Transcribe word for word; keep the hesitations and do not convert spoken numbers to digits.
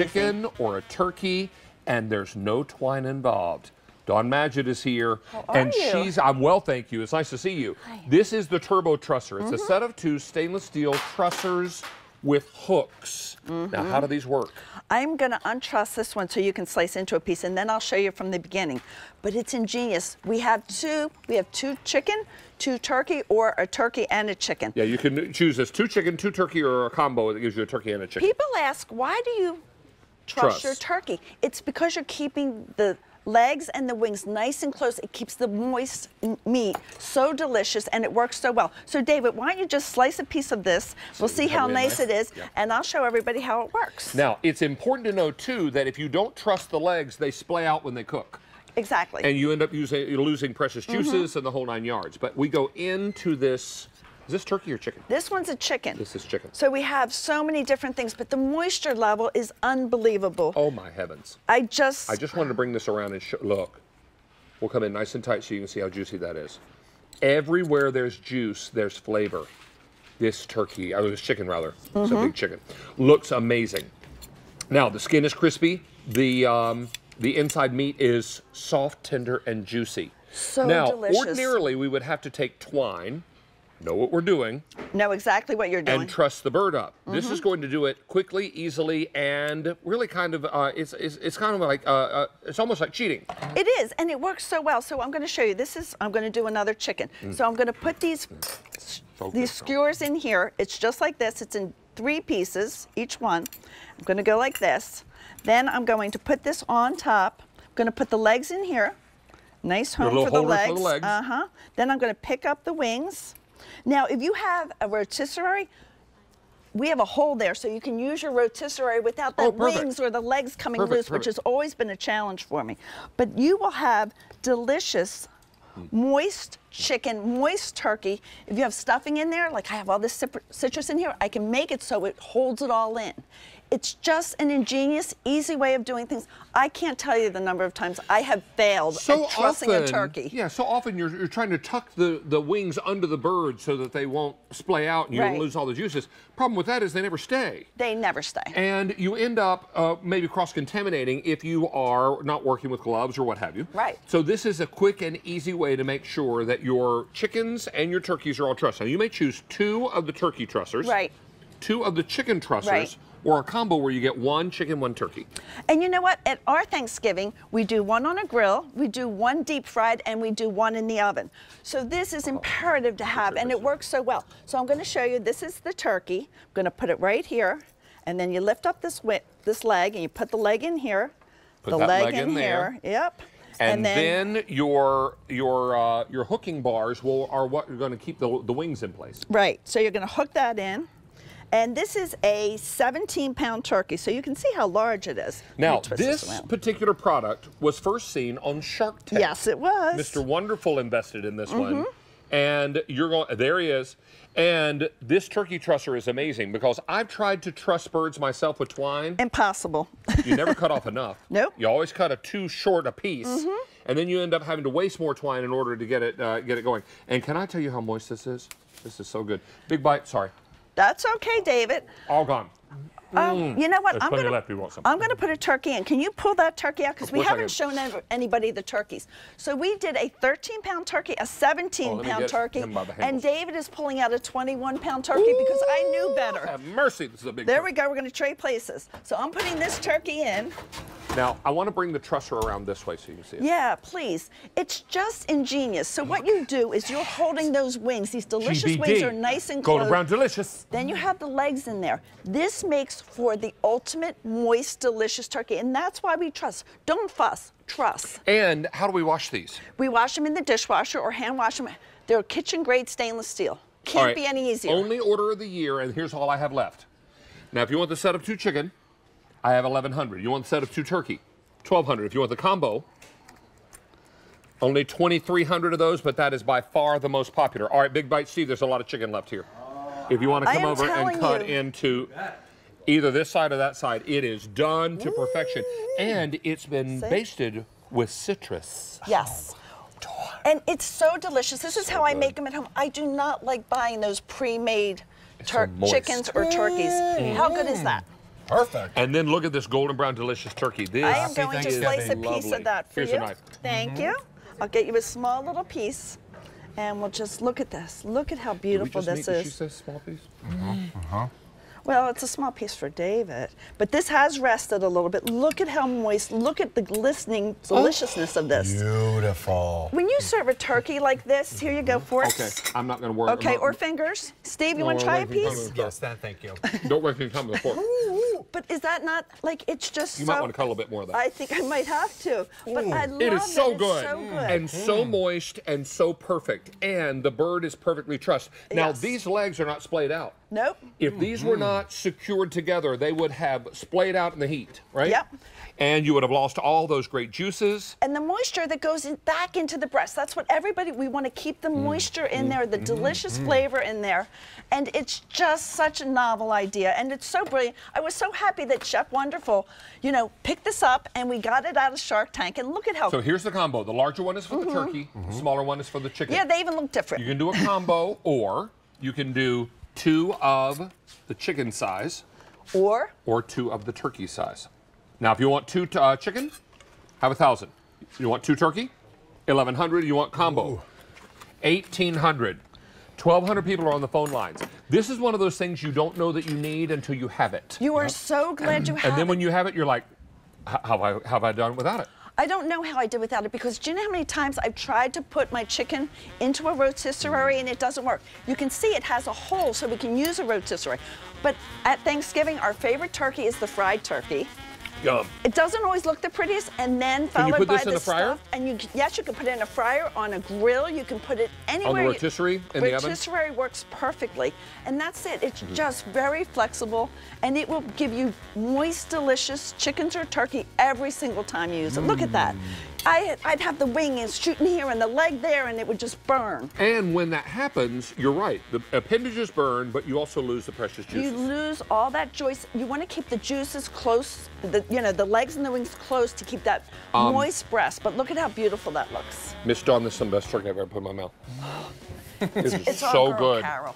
Chicken or a turkey, and there's no twine involved. Dawn Maggett is here, How are and you? she's. I'm well, thank you. It's nice to see you. Hi. This is the Turbo Trusser. It's mm-hmm. a set of two stainless steel trussers with hooks. Mm-hmm. Now, how do these work? I'm going to untruss this one so you can slice into a piece, and then I'll show you from the beginning. But it's ingenious. We have two. We have two chicken, two turkey, or a turkey and a chicken. Yeah, you can choose this: two chicken, two turkey, or a combo that gives you a turkey and a chicken. People ask, why do you Truss, truss your turkey? It's because you're keeping the legs and the wings nice and close. It keeps the moist meat so delicious, and it works so well. So David, why don't you just slice a piece of this? We'll see how nice it is, yeah. and I'll show everybody how it works. Now, it's important to know too that if you don't truss the legs, they splay out when they cook. Exactly. And you end up using, you're losing precious juices mm-hmm. and the whole nine yards. But we go into this. Is this turkey or chicken? This one's a chicken. This is chicken. So we have so many different things, but the moisture level is unbelievable. Oh my heavens. I just... I just wanted to bring this around and show, look. We'll come in nice and tight so you can see how juicy that is. Everywhere there's juice, there's flavor. This turkey, or this chicken rather, mm-hmm. it's a big chicken. Looks amazing. Now, the skin is crispy. The, um, the inside meat is soft, tender, and juicy. So now, delicious. Now, ordinarily we would have to take twine, know what we're doing. Know exactly what you're doing. And truss the bird up. Mm-hmm. This is going to do it quickly, easily, and really kind of, uh, it's, it's, it's kind of like, uh, uh, it's almost like cheating. It is, and it works so well. So I'm going to show you, this is, I'm going to do another chicken. Mm. So I'm going to put these, mm. so these skewers in here. It's just like this. It's in three pieces, each one. I'm going to go like this. Then I'm going to put this on top. I'm going to put the legs in here. Nice home for the legs. for the legs. Uh-huh. Then I'm going to pick up the wings. Now, if you have a rotisserie, we have a hole there, so you can use your rotisserie without the oh, wings or the legs coming perfect, loose, perfect. which has always been a challenge for me. But you will have delicious, moist chicken, moist turkey. If you have stuffing in there, like I have all this citrus in here, I can make it so it holds it all in. It's just an ingenious, easy way of doing things. I can't tell you the number of times I have failed so at trussing often, a turkey. Yeah, so often you're, you're trying to tuck the, the wings under the bird so that they won't splay out and you right. lose all the juices. Problem with that is they never stay. They never stay. And you end up uh, maybe cross-contaminating if you are not working with gloves or what have you. Right. So this is a quick and easy way to make sure that your chickens and your turkeys are all trussed. Now you may choose two of the turkey trussers. Right. Two of the chicken trussers, right. or a combo where you get one chicken, one turkey. And you know what? At our Thanksgiving, we do one on a grill, we do one deep fried, and we do one in the oven. So this is imperative to have, and it works so well. So I'm going to show you. This is the turkey. I'm going to put it right here, and then you lift up this this leg, and you put the leg in here, put the leg, leg in, in there. here. Yep. And, and then, then your your uh, your hooking bars will are what you're going to keep the the wings in place. Right. So you're going to hook that in. And this is a seventeen pound turkey, so you can see how large it is. Now, this, this particular product was first seen on Shark Tank. Yes, it was. Mister Wonderful invested in this mm-hmm. one. And you're going, there he is. And this turkey trusser is amazing because I've tried to truss birds myself with twine. Impossible. You never cut off enough. Nope. You always cut a too short a piece. Mm-hmm. And then you end up having to waste more twine in order to get it, uh, get it going. And can I tell you how moist this is? This is so good. Big bite, sorry. That's okay, David. All gone. Um, you know what? There's I'm going to put a turkey in. Can you pull that turkey out? Because we haven't shown anybody the turkeys. So we did a thirteen pound turkey, a seventeen pound oh, turkey, and David is pulling out a twenty-one pound turkey Ooh, because I knew better. Have mercy, this is a big There turkey. we go. We're going to trade places. So I'm putting this turkey in. Now, I want to bring the trusser around this way so you can see it. Yeah, please. It's just ingenious. So what you do is you're holding those wings. These delicious G B D. Wings are nice and golden brown delicious. Then you have the legs in there. This makes for the ultimate moist, delicious turkey, and that's why we truss. Don't fuss, truss. And how do we wash these? We wash them in the dishwasher or hand wash them. They're kitchen-grade stainless steel. Can't right. be any easier. Only order of the year, and here's all I have left. Now, if you want the set of two chicken, I have eleven hundred. You want the set of two turkey, twelve hundred. If you want the combo, only twenty-three hundred of those, but that is by far the most popular. All right, Big Bite Steve, there's a lot of chicken left here. If you want to come over and cut you. into either this side or that side, it is done to perfection. Ooh. And it's been See? basted with citrus. Yes. Oh, and it's so delicious. This is so how good. I make them at home. I do not like buying those pre-made chickens or turkeys. Mm. How good is that? Perfect. And then look at this golden brown delicious turkey. This I am going to slice a lovely piece of that for Here's you. A knife. Thank mm-hmm. you. I'll get you a small little piece, and we'll just look at this. Look at how beautiful Did we just this make, is. Did she say small piece? Mm-hmm. Uh-huh. Well, it's a small piece for David, but this has rested a little bit. Look at how moist, look at the glistening deliciousness oh. of this. Beautiful. When you serve a turkey like this, here you go, forks. Okay, I'm not gonna worry. Okay, not, or fingers. Steve, you no, wanna try a piece? Yes, that, thank you. Don't wait for you to come with a fork. Ooh, but is that not, like, it's just You so, might wanna cut a little bit more of that. I think I might have to, but Ooh. I love it. It is so, it. Good. so mm. good. And mm. so moist and so perfect, and the bird is perfectly trussed. Now, yes. these legs are not splayed out. Nope. If these mm-hmm. were not secured together, they would have splayed out in the heat, right? Yep. And you would have lost all those great juices. And the moisture that goes in back into the breast. That's what everybody, we want to keep the moisture in there, the delicious flavor in there. And it's just such a novel idea. And it's so brilliant. I was so happy that Chef Wonderful, you know, picked this up and we got it out of Shark Tank. And look at how. So here's the combo. The larger one is for mm-hmm. the turkey. Mm-hmm. The smaller one is for the chicken. Yeah, they even look different. You can do a combo or you can do two of the chicken size, or or two of the turkey size. Now, if you want two uh, chicken, have a thousand. You want two turkey, eleven hundred. You want combo, eighteen hundred. Twelve hundred people are on the phone lines. This is one of those things you don't know that you need until you have it. You are so glad you have it. And then when you have it, you're like, how have I, have I done without it? I don't know how I did without it, because do you know how many times I've tried to put my chicken into a rotisserie and it doesn't work? You can see it has a hole, so we can use a rotisserie. But at Thanksgiving, our favorite turkey is the fried turkey. Yum. It doesn't always look the prettiest, and then followed by the stuff. And you, yes, you can put it in a fryer, on a grill, you can put it anywhere. On the rotisserie, in the oven? Rotisserie works perfectly. And that's it, it's mm-hmm. just very flexible, and it will give you moist, delicious chickens or turkey every single time you use it. Mm. Look at that. I, I'd have the wing and shooting here and the leg there, and it would just burn. And when that happens, you're right, the appendages burn, but you also lose the precious juices. You lose all that juice. You want to keep the juices close, the, you know, the legs and the wings close to keep that um, moist breast. But look at how beautiful that looks. Miss Dawn, this is the best turkey I've ever put in my mouth. This is so good. Carol.